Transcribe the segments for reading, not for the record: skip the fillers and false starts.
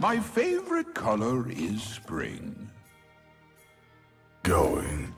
My favorite color is spring. Going.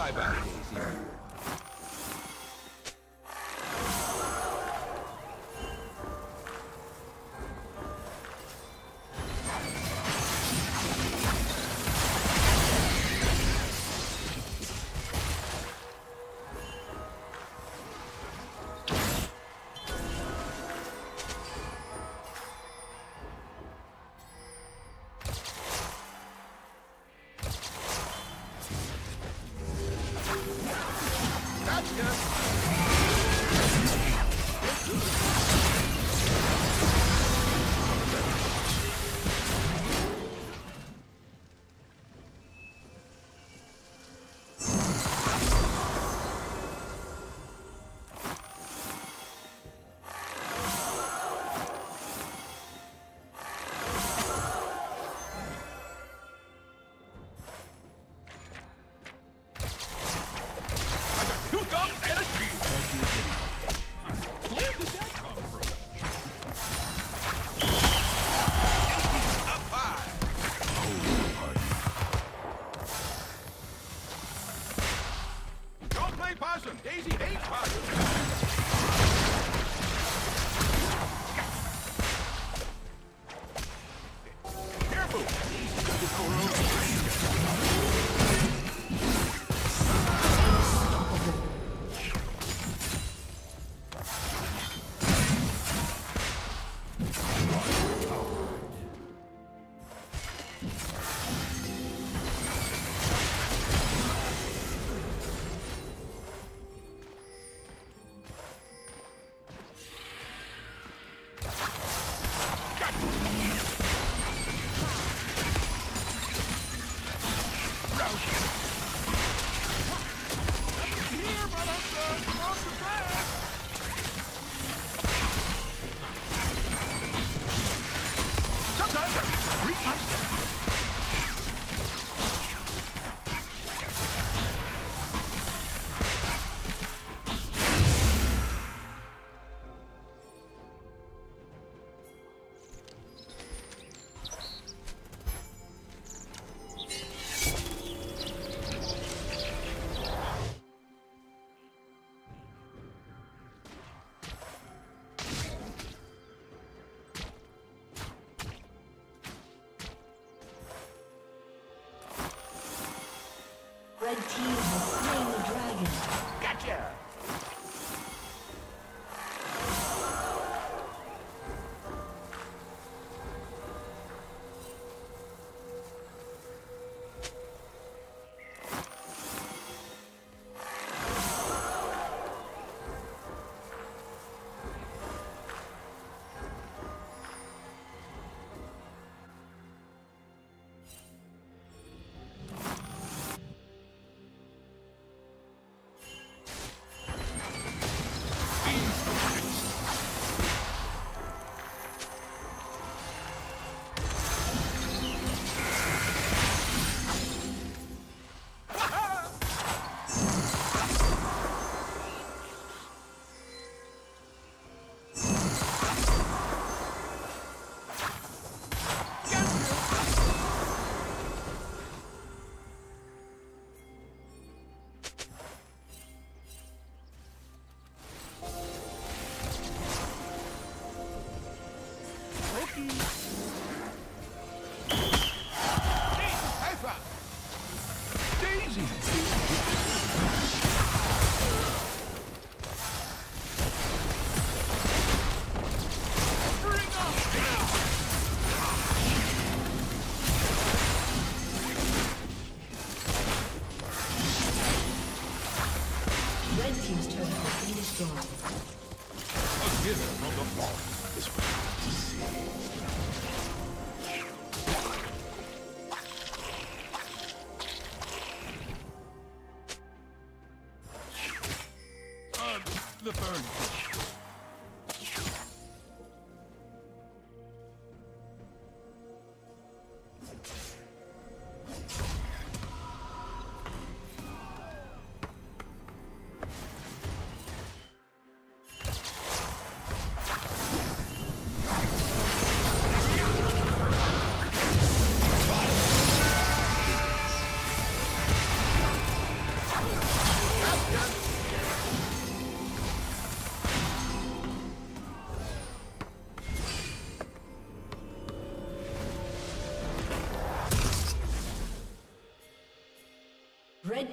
Bye-bye. Red team has slain the dragon. Gotcha! Red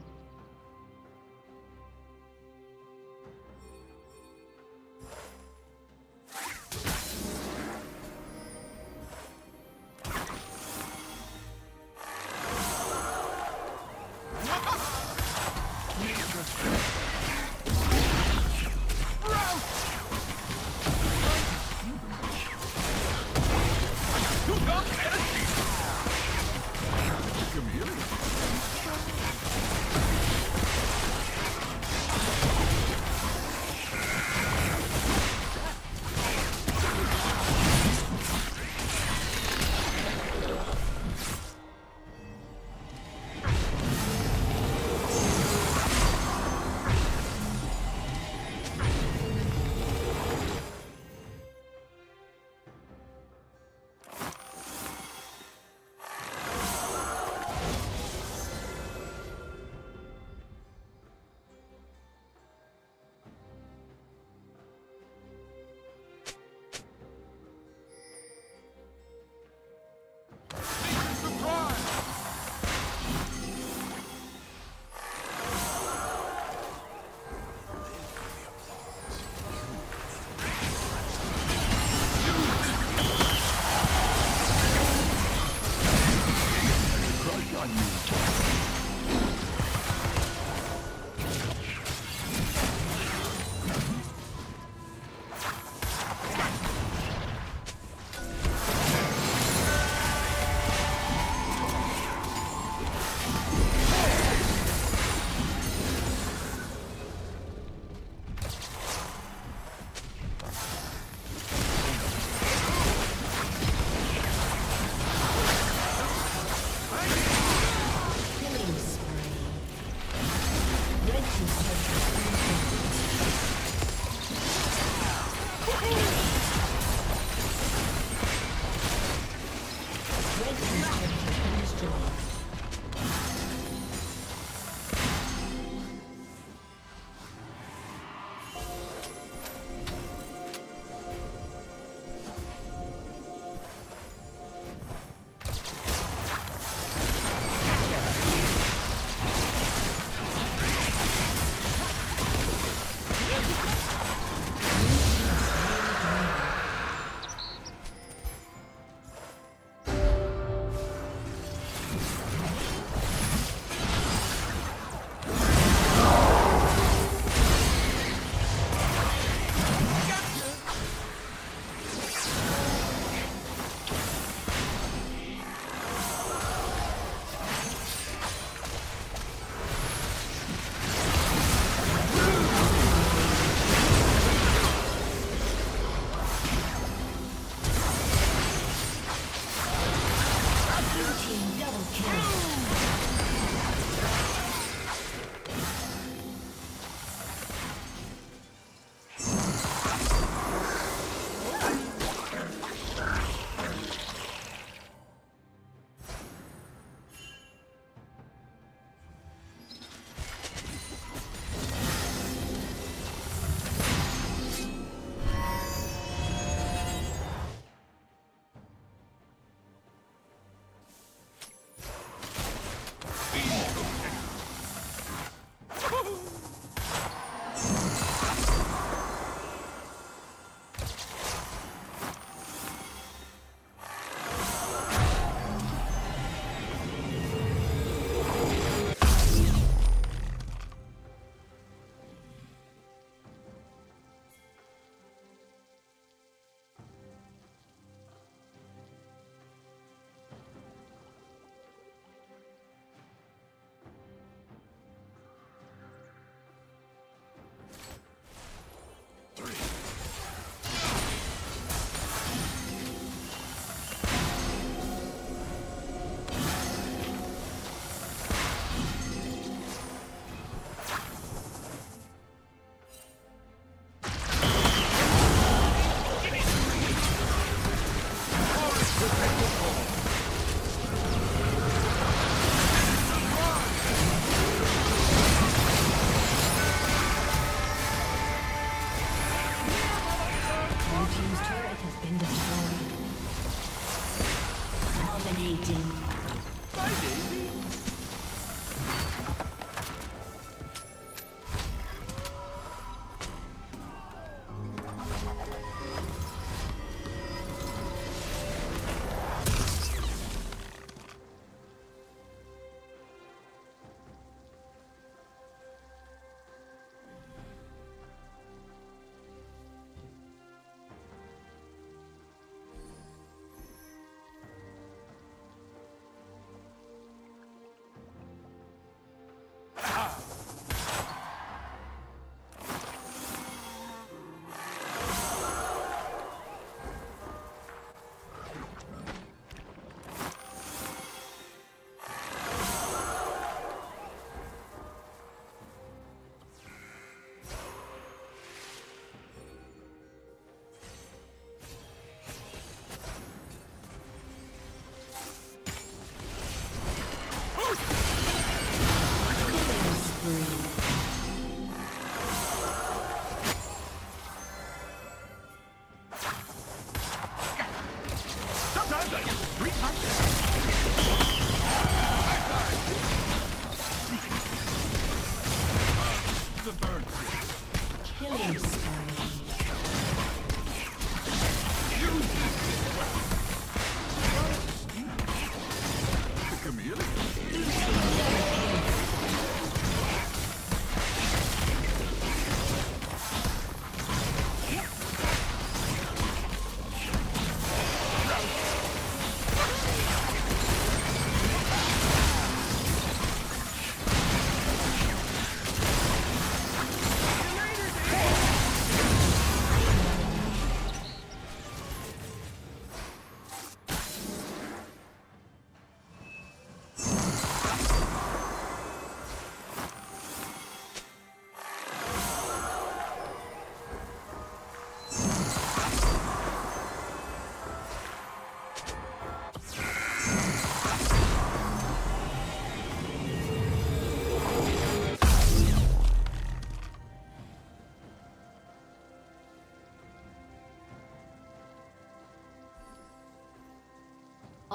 Come here.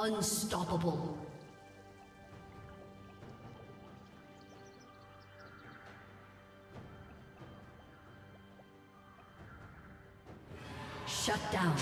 Unstoppable. Shut down.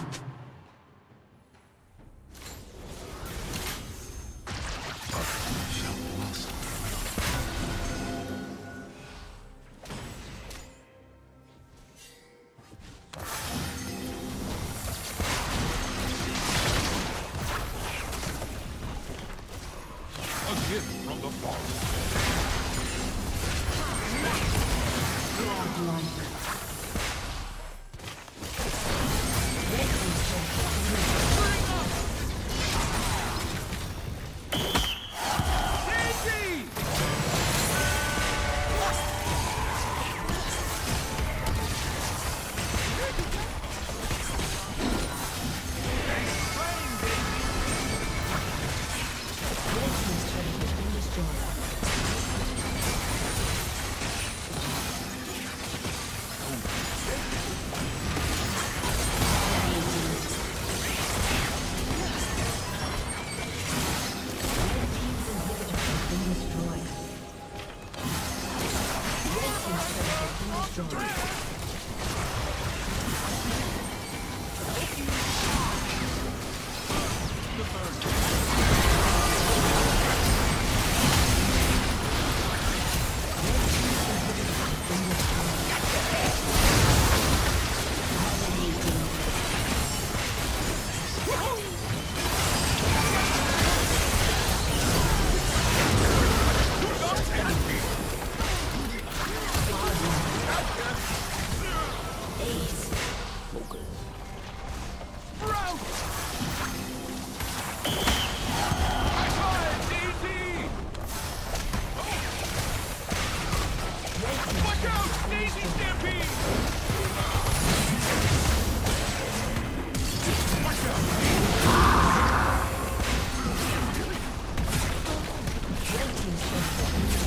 Thank you.